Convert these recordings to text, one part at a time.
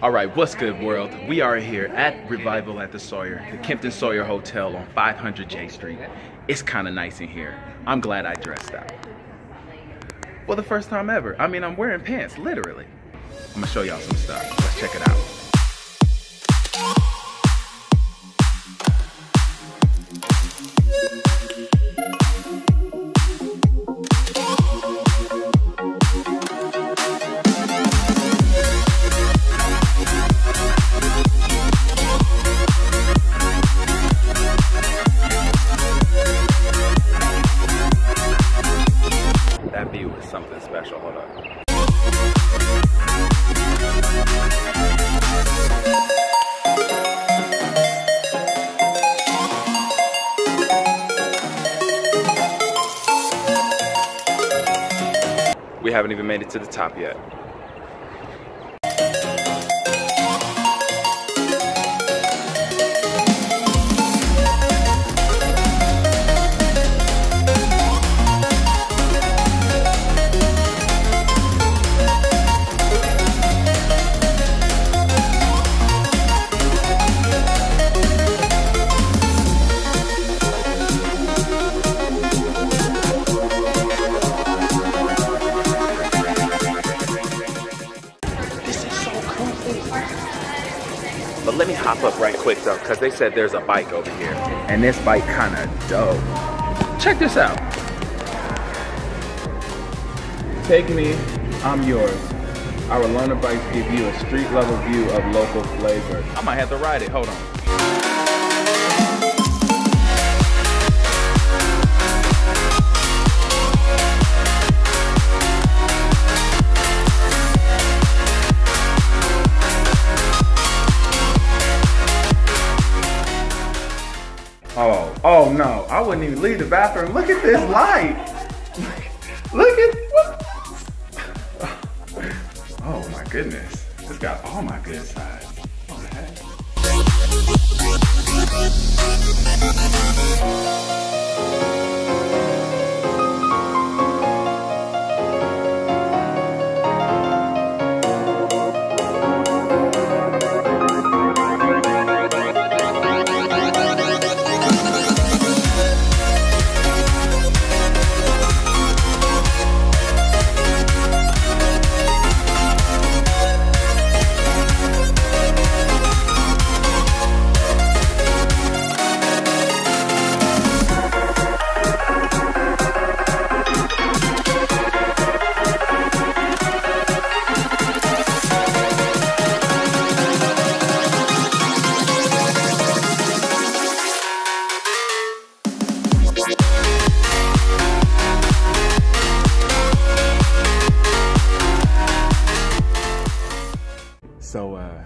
All right, what's good, world? We are here at Revival at the Sawyer, the Kimpton Sawyer Hotel on 500 J Street. It's kind of nice in here. I'm glad I dressed up. Well, the first time ever. I mean, I'm wearing pants, literally. I'm gonna show y'all some stuff. Let's check it out. That view is something special. Hold on. We haven't even made it to the top yet. But let me hop up right quick though, because they said there's a bike over here. And this bike kind of dope. Check this out. Take me, I'm yours. Our loaner bikes give you a street level view of local flavor. I might have to ride it, hold on. Oh no, I wouldn't even leave the bathroom. Look at this light. Look at what? Oh my goodness. It's got all my good sides. What the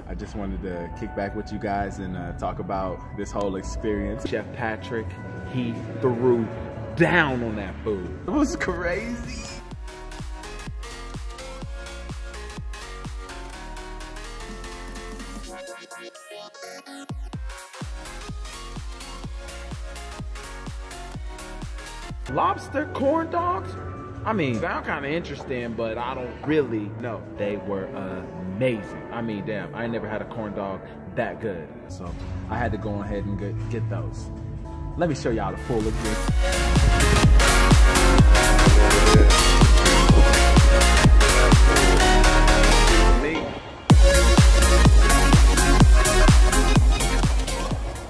I just wanted to kick back with you guys and talk about this whole experience. Chef Patrick, he threw down on that food. It was crazy. Lobster corn dogs? I mean, sound kind of interesting, but I don't really know. They were amazing. I mean, damn, I never had a corn dog that good. So I had to go ahead and get those. Let me show y'all the full look.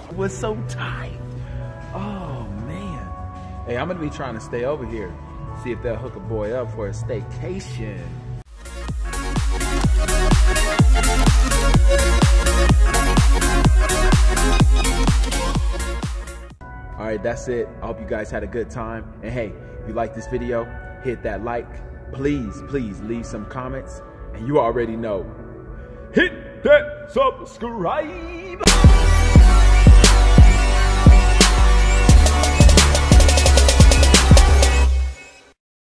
It was so tight. Oh, man. Hey, I'm going to be trying to stay over here. See if they'll hook a boy up for a staycation. All right, that's it. I hope you guys had a good time. And hey, if you like this video, hit that like. Please, please leave some comments. And you already know, hit that subscribe.